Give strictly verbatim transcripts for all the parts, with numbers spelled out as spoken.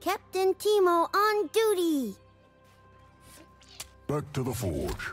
Captain Teemo on duty! Back to the forge.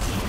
kill.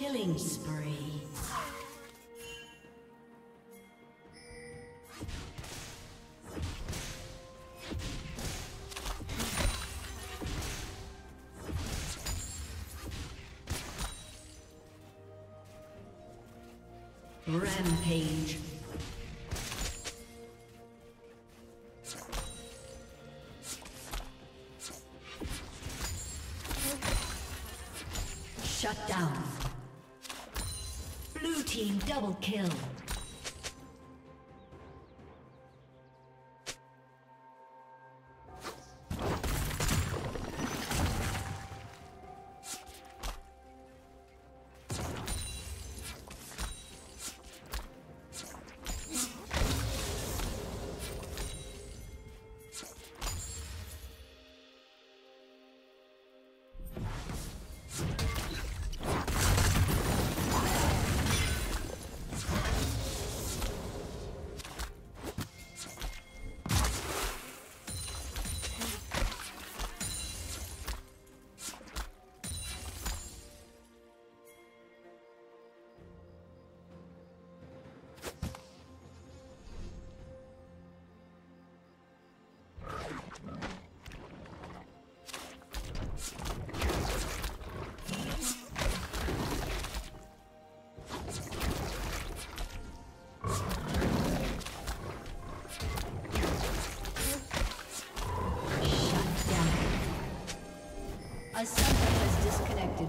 Killing spree. Rampage. Shut down. Blue team double kill. A summoner has disconnected.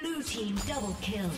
Blue team double kill.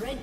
Red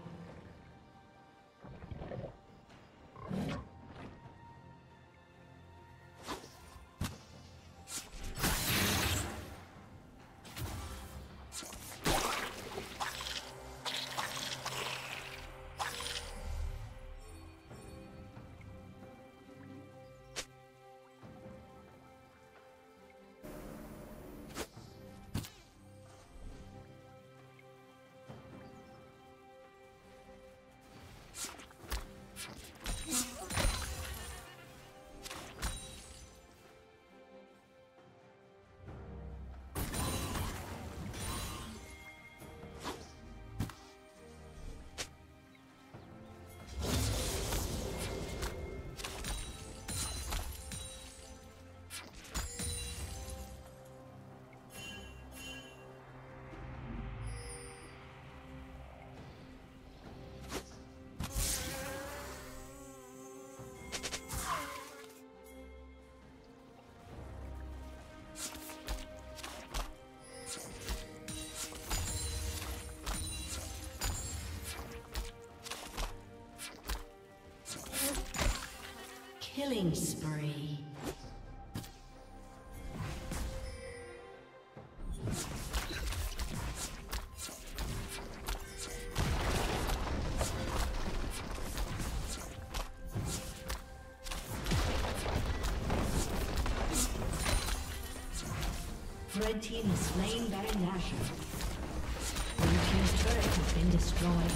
Killing spree. Red team has slain Baron Nashor. Blue team's turret has been destroyed.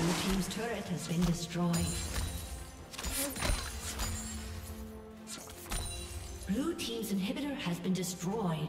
Blue team's turret has been destroyed. Blue team's inhibitor has been destroyed.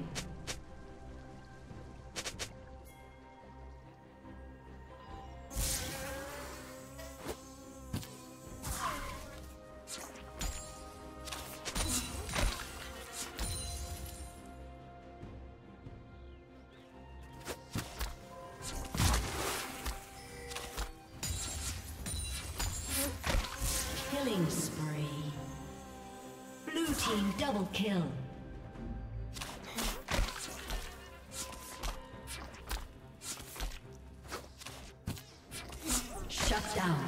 Double kill. Shut down.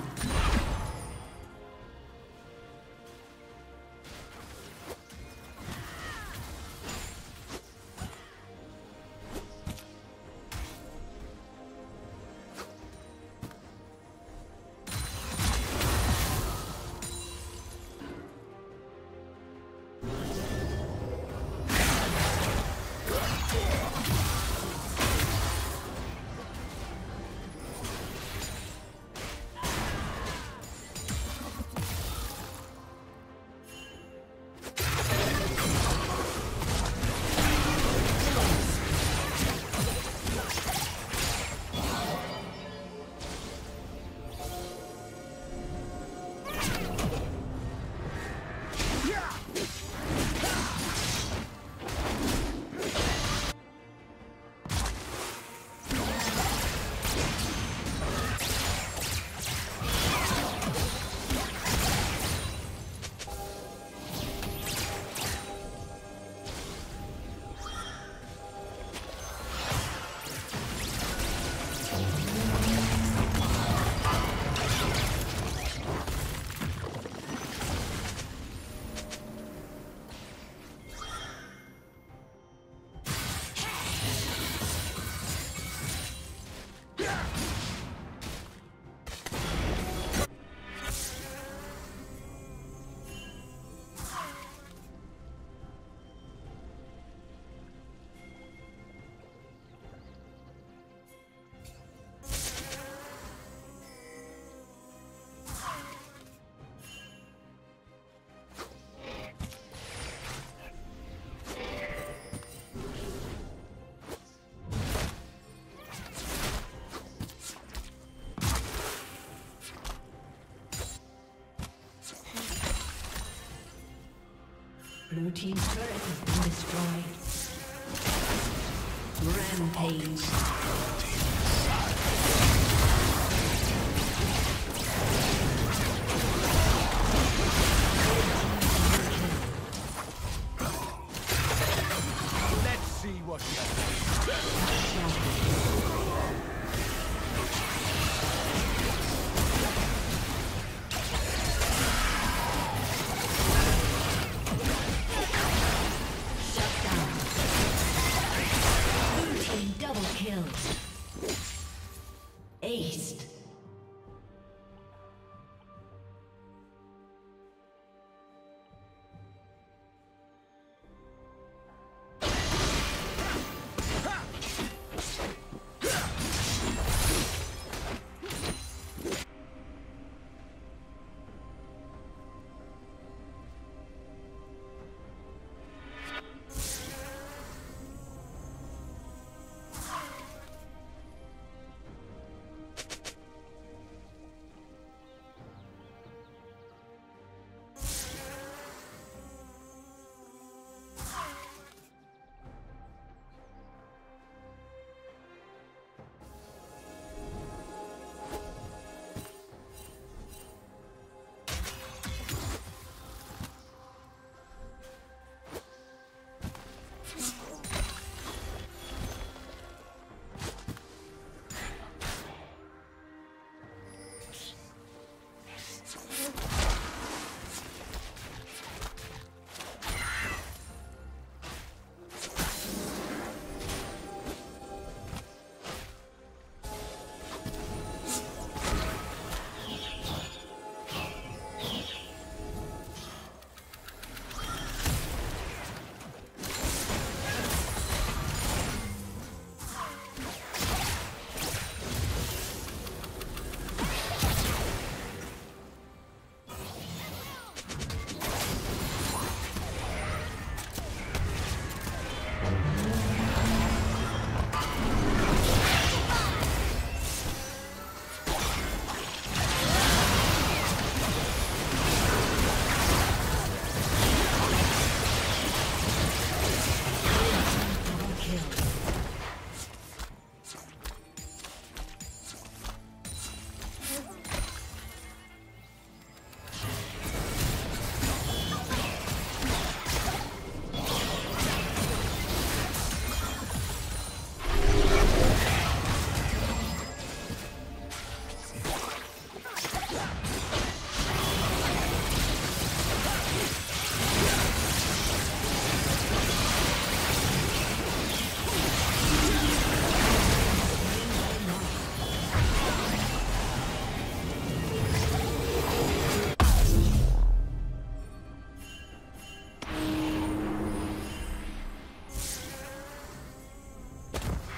Blue team's turret has been destroyed. Rampage.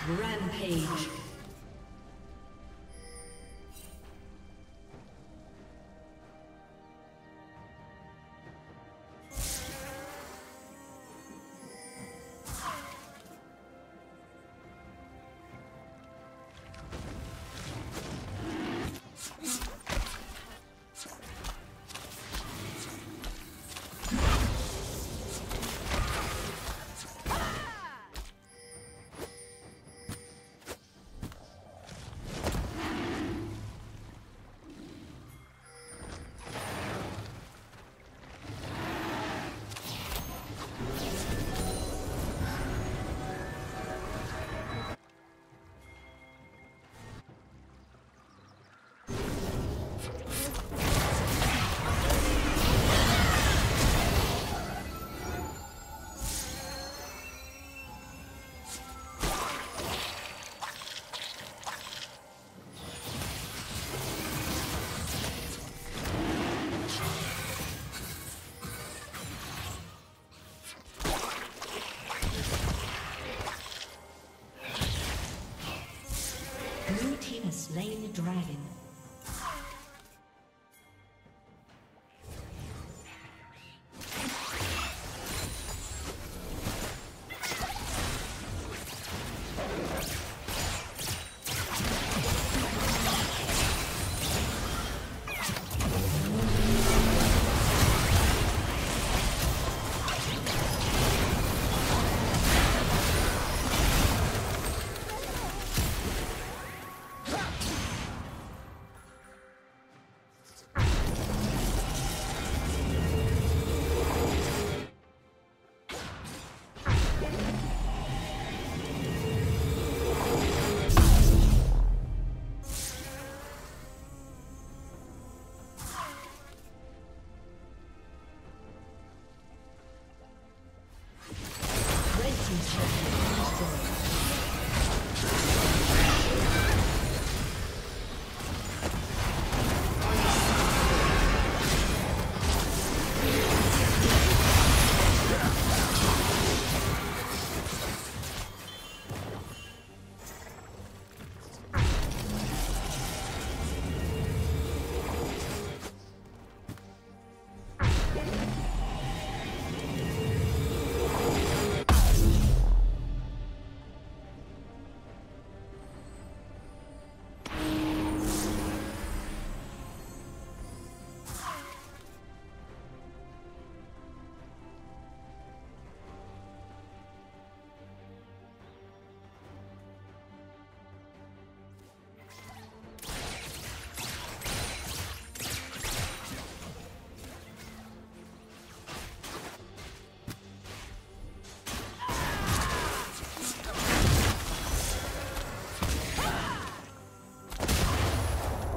Rampage. Dragon.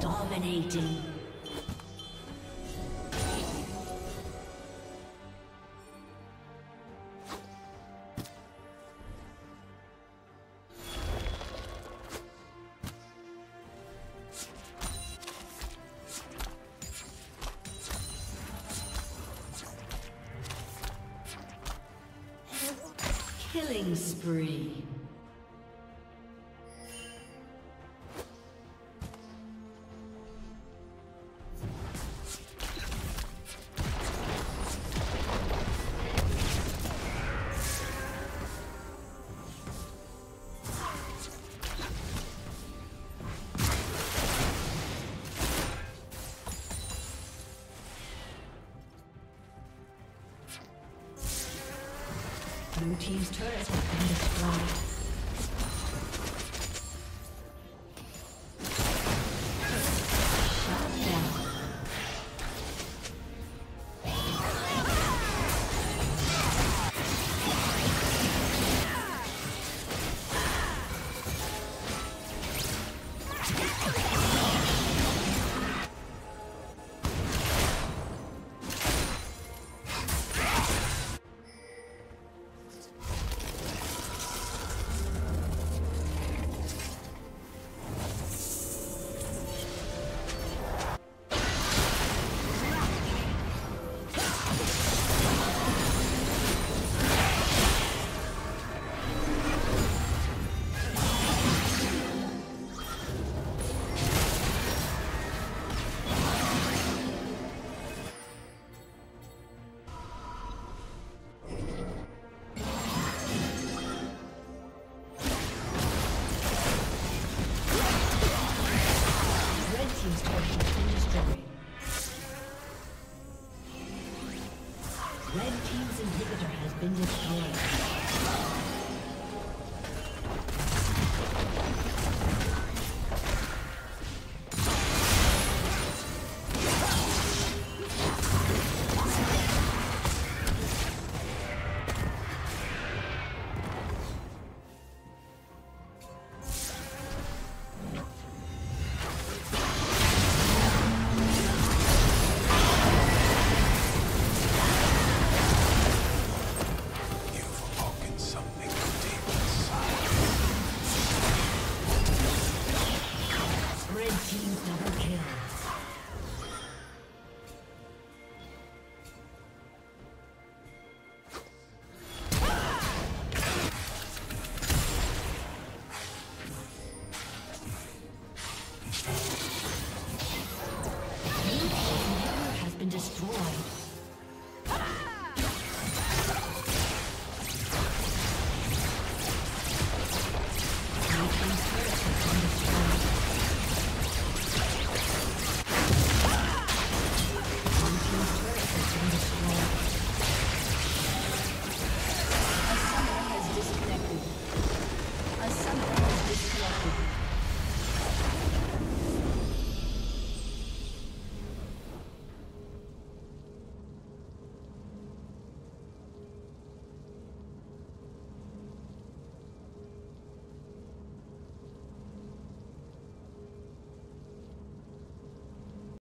Dominating. Killing spree. Blue team's turret has been destroyed.